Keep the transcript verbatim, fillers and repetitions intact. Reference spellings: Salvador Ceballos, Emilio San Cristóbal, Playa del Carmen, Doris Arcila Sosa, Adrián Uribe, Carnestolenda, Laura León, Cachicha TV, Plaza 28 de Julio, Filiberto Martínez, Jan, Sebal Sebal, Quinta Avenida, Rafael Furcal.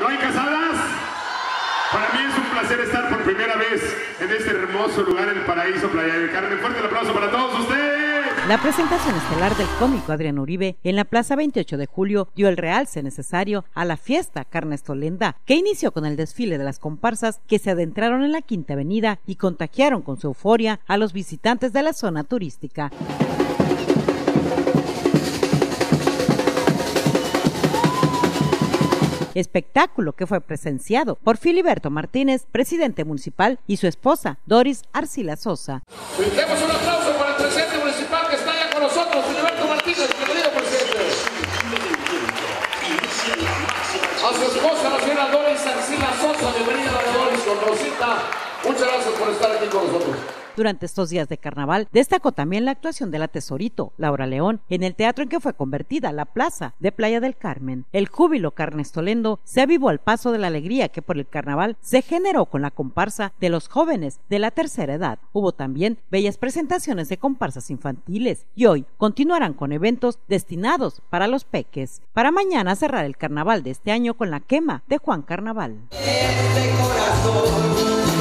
¿No hay casadas? Para mí es un placer estar por primera vez en este hermoso lugar, el paraíso Playa del Carmen. Fuerte el aplauso para todos ustedes. La presentación estelar del cómico Adrián Uribe en la Plaza veintiocho de Julio dio el realce necesario a la fiesta Carnestolenda, que inició con el desfile de las comparsas que se adentraron en la Quinta Avenida y contagiaron con su euforia a los visitantes de la zona turística. Espectáculo que fue presenciado por Filiberto Martínez, presidente municipal, y su esposa, Doris Arcila Sosa. Demos un aplauso para el presidente municipal que está allá con nosotros, Filiberto Martínez, bienvenido presidente. A su esposa, la señora Doris Arcila Sosa, bienvenida a Doris con Rosita. Muchas gracias por estar aquí con nosotros. Durante estos días de carnaval, destacó también la actuación de la tesorito, Laura León, en el teatro en que fue convertida la plaza de Playa del Carmen. El júbilo carnestolendo se avivó al paso de la alegría que por el carnaval se generó con la comparsa de los jóvenes de la tercera edad. Hubo también bellas presentaciones de comparsas infantiles y hoy continuarán con eventos destinados para los peques, para mañana cerrar el carnaval de este año con la quema de Juan Carnaval. Este corazón.